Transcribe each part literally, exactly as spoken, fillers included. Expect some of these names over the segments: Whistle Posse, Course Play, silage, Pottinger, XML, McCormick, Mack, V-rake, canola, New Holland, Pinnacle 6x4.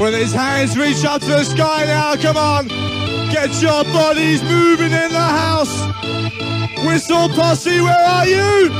with his hands reached up to the sky now. Come on, get your bodies moving in the house. Whistle Posse, where are you?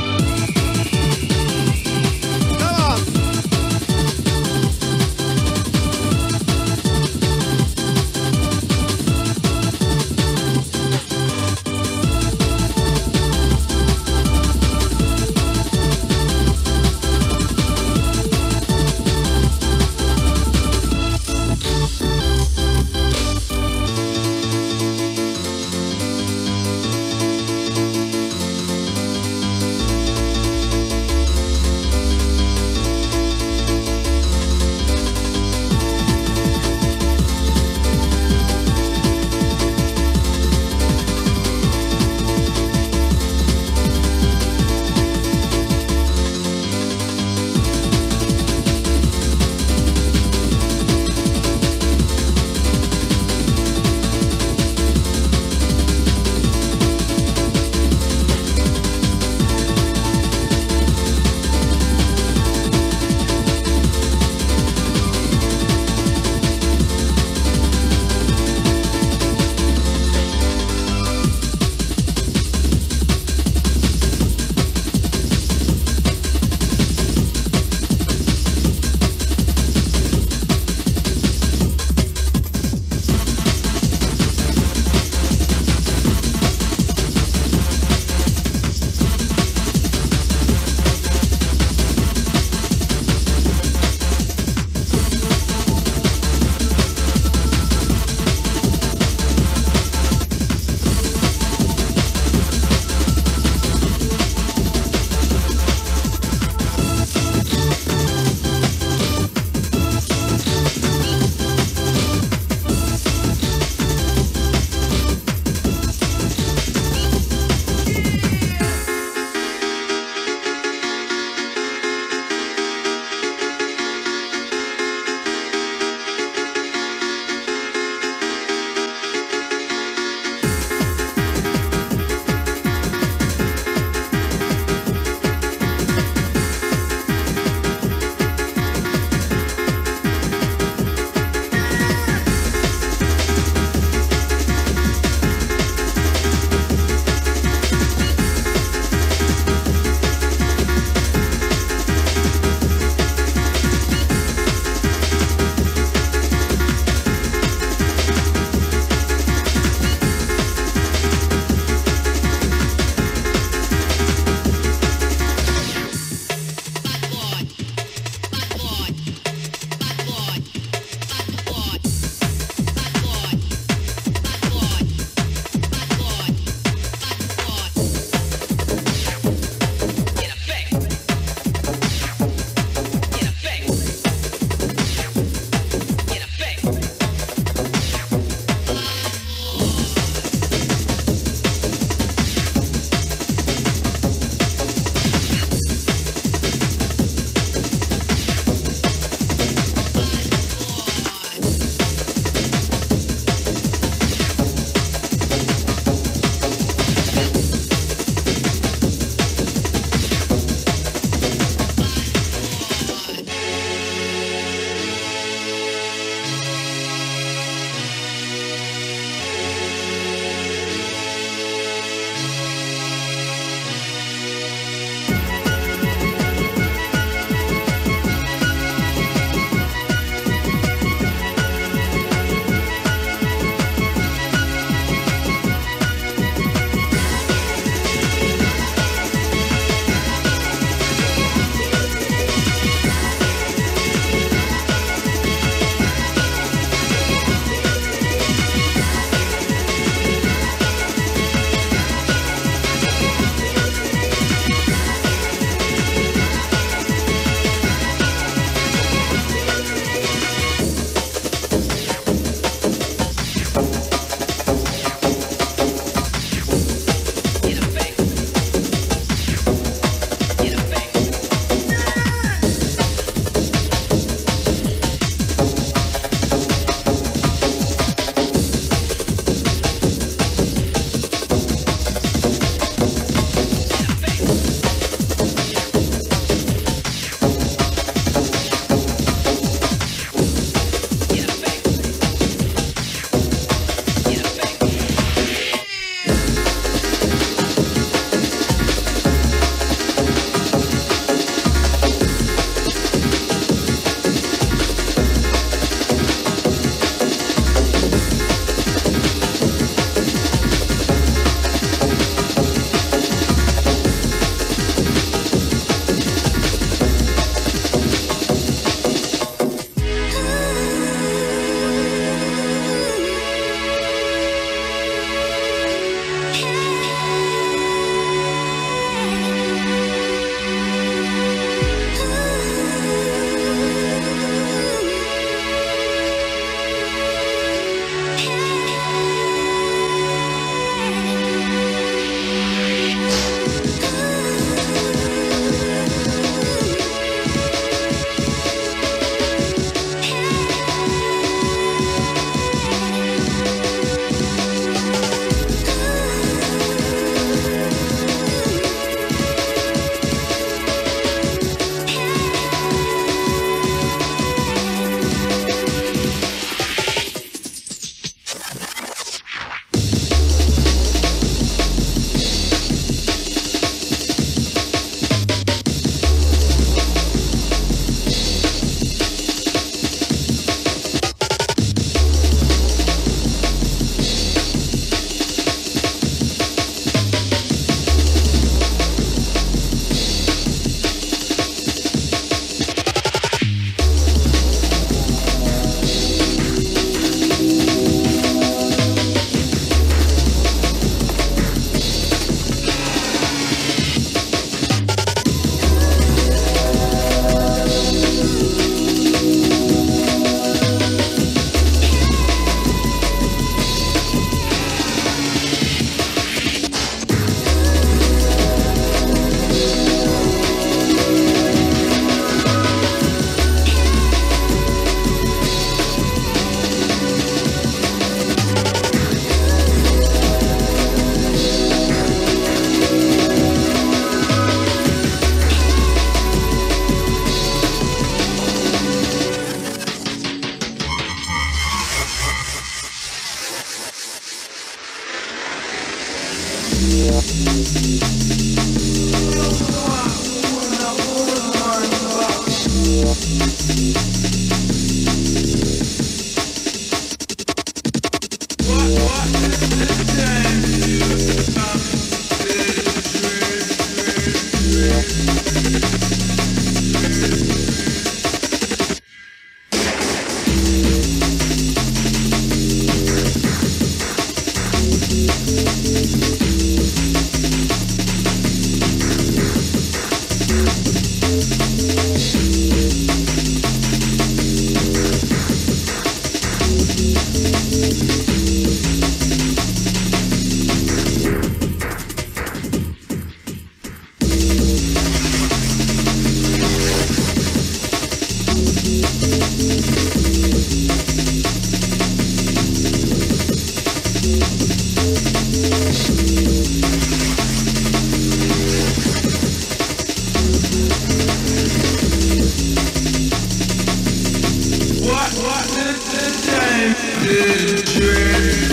Did you dream?